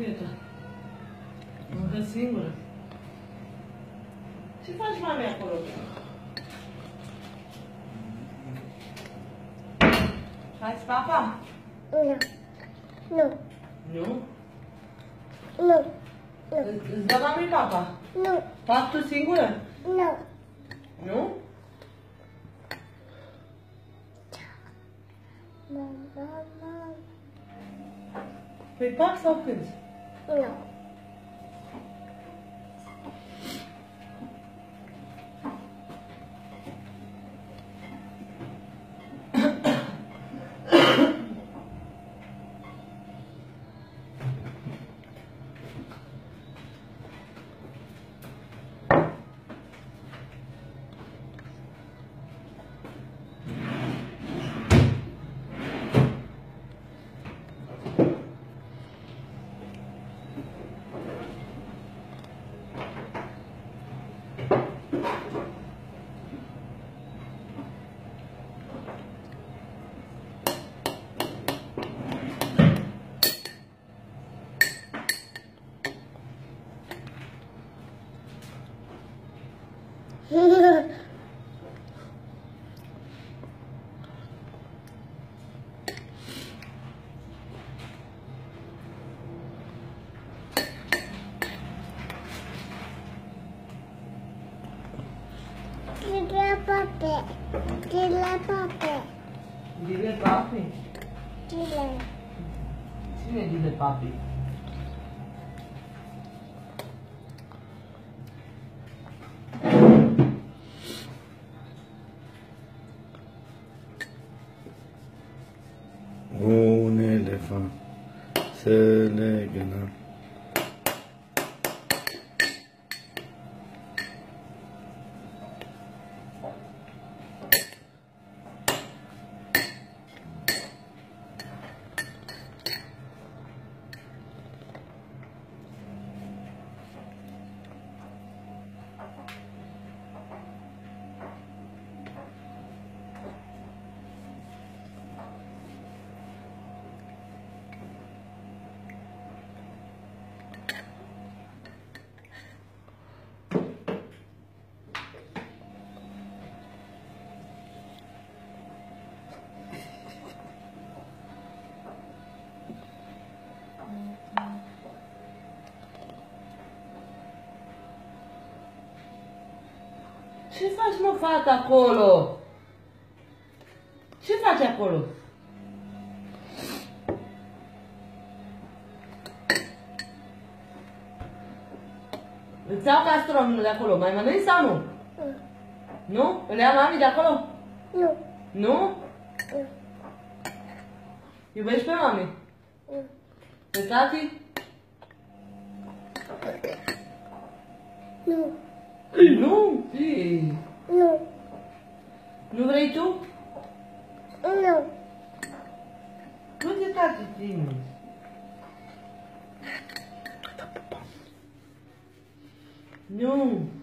Rita, não segura. Te faz uma meia coroa. Faz papa? Não. Não. Não? Não. Não. Dá pra mim, papa? Não. Papa, tu segura? Não. Não? Não, não, não. Foi passa ou coisa? Não. Papi. Un elefant se legăna. Ce faci, mă, fata, acolo? Ce faci acolo? Îți iau castromul de acolo. Mai mănânci sau nu? Nu. Nu? Îl ia mami de acolo? Nu. Nu? Nu. Iubești pe mami? Nu. Pe tati? Nu. Nu? Ei. Nu. Nu vrei tu? Nu. Unde tati tine? Nu.